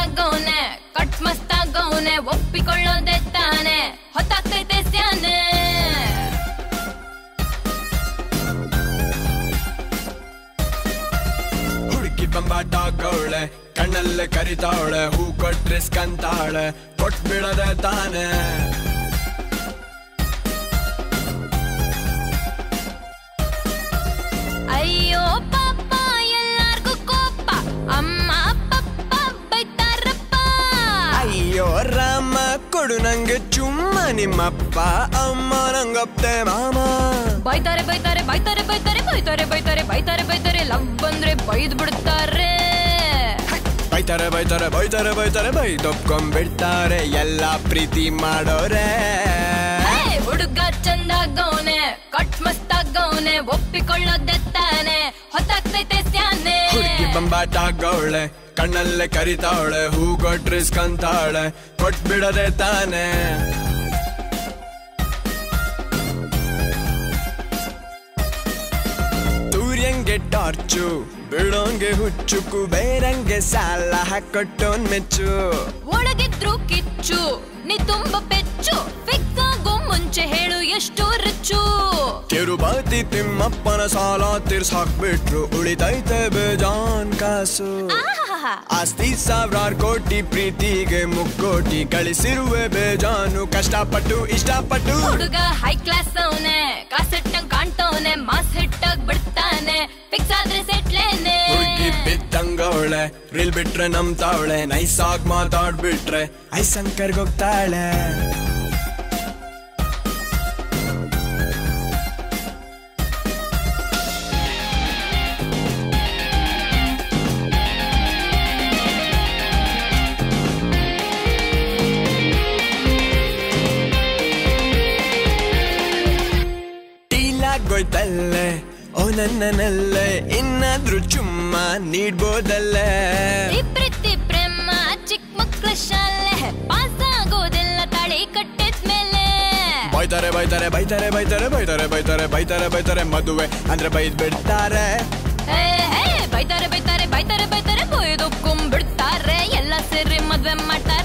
ಮಸ್ತಾಗವನೆ cut ಮಸ್ತಾಗವನೆ ಒಪ್ಪಿಕೊಳ್ಳೋದೆ ತಾನೆ ಹೊತ್ತಾಗ್ತೈತೆ ಸ್ಯಾನೆ ಹುಡುಕಿ ಬಂಬಾಟ ಹಾಕವಳೆ ಕಣ್ಣಲ್ಲೇ ಕರಿತಾವಳೆ ಹೂ ಕೊಟ್ರೆ ಸ್ಕಂತಾಳೆ ಕೊಟ್ಬಿಡದೆ ತಾನೆ ಅಯ್ಯೋ ಪಾಪ ಎಲ್ಲಾರ್ಗೂ ಕೋಪ ಅಮ್ಮ ಪಪ್ಪ ಬೈತಾರಪ್ಪ ಅಯ್ಯೋ ರಾಮ ಕೊಡು ನಂಗೆ ಚುಮ್ಮ ನಿಮ್ಮಪ್ಪ ಅಮ್ಮ ನಂಗಪ್ತೆ ಮಾಮ ಬೈತಾರೆ ಬೈತಾರೆ ಬೈತಾರೆ ಬೈತಾರೆ ಬೈತಾರೆ ಬೈತಾರೆ ಬೈತಾರೆ ಬೈತಾರೆ ಲವ್ ಬಂದ್ರೆ ಬೈದ್ ಬಿಡ್ತಾರೆ ಬೈತಾರೆ ಬೈತಾರೆ ಬೈತಾರೆ ಬೈತಾರೆ ಬೈದೊಪ್ಕೊಂಡ್ಬಿಡ್ತಾರೆ ಎಲ್ಲ ಪ್ರೀತಿ ಮಾಡೋರೆ ಹುಡುಗ ಚಂದಾಗವನೆ ಕಟ್ ಮಸ್ತಾಗವನೆ ಒಪ್ಪಿಕೊಳ್ಳೋದೆ ತಾನೆ ಹೊತ್ತಾಗ್ತೈತೆ ಸ್ಯಾನೆ ಹುಡುಗಿ ಬಂಬಾಟ ಹಾಕವಳೆ ಕಣ್ಣಲ್ಲೇ ಕರಿತಾವಳೆ ಹೂ ಕೊಟ್ರೆ ಸ್ಕಂತಾಳೆ ಕೊಟ್ಬಿಡದೆ ತಾನೆ ತೂರ್ಯಂಗೆ ಟಾರ್ಚು ಬಿಡೋಂಗೆ ಹುಚ್ಚು ಕುಬೇರಂಗೆ ಸಾಲ ಹಾಕೊಟ್ಟೋನ್ ಮೆಚ್ಚು ಒಳಗಿದ್ರು ಕಿಚ್ಚು ನೀ ತುಂಬ ಪೆಚ್ಚು ಫಿಕ್ ಆಗೋ ಮುಂಚೆ ಹೇಳು ಎಷ್ಟು ರಿಚ್ಚು ತಿರುಪತಿ ತಿಮ್ಮಪ್ಪನ ಸಾಲ ತೀರ್ಸ್ ಹಾಕ್ಬಿಟ್ರು ಉಳಿತೈತೆ ಬೇಜಾನ್ ಕಾಸು ಆಸ್ತಿ ಸಾವಿರಾರು ಕೋಟಿ ಪ್ರೀತಿಗೆ ಮುಕ್ಕೋಟಿ ಗಳಿಸಿರುವೆ ಬೇಜಾನು ಕಷ್ಟಪಟ್ಟು ಇಷ್ಟಪಟ್ಟು ಹುಡುಗ ಹೈ ಕ್ಲಾಸ್ ಅವನೆ ಕಾಸೆಟ್ಟಂಗ್ ಕಾಣ್ತವನೆ ಮಾಸ್ ಹಿಟ್ಟಾಗ್ ಬಿಡ್ತಾನೆ ಫಿಕ್ಸ್ ಆದ್ರೆ ಸೆಟ್ಲೇನೆ ಬಿತ್ತಂಗವಳೆ ರೀಲ್ ಬಿಟ್ರೆ ನಮ್ತಾವಳೆ ನೈಸ್ ಆಗಿ ಮಾತಾಡ್ಬಿಟ್ರೆ ಐ ಸಂಕರ್ಗೋಗ್ತಾಳೆ ಗೋಯ್ತಲ್ಲೇ ಓ ನನ್ನನಲ್ಲೇ ಇನ್ನಾದ್ರೂ ಚುಮ್ಮ ನೀಡ್ಬೋದಲ್ಲೇ ಪ್ರೀತಿ ಪ್ರೇಮ ಚಿಕ್ಕ ಮಕ್ಕಳ ಶಾಲೆ ಪಾಸ್ ಆಗೋದೆಲ್ಲ ತಾಳಿ ಕಟ್ಟಿದ ಮೇಲೆ ಬೈತಾರೆ ಬೈತಾರೆ ಬೈತಾರೆ ಬೈತಾರೆ ಬೈತಾರೆ ಬೈತಾರೆ ಬೈತಾರೆ ಬೈತಾರೆ ಮದುವೆ ಅಂದ್ರೆ ಬೈದ್ ಬಿಡ್ತಾರೆ ಬೈತಾರೆ ಬೈತಾರೆ ಬೈತಾರೆ ಬೈತಾರೆ ಬೈದೊಪ್ಕೊಂಡ್ಬಿಡ್ತಾರೆ ಎಲ್ಲ ಸೇರಿ ಮದುವೆ ಮಾಡ್ತಾರೆ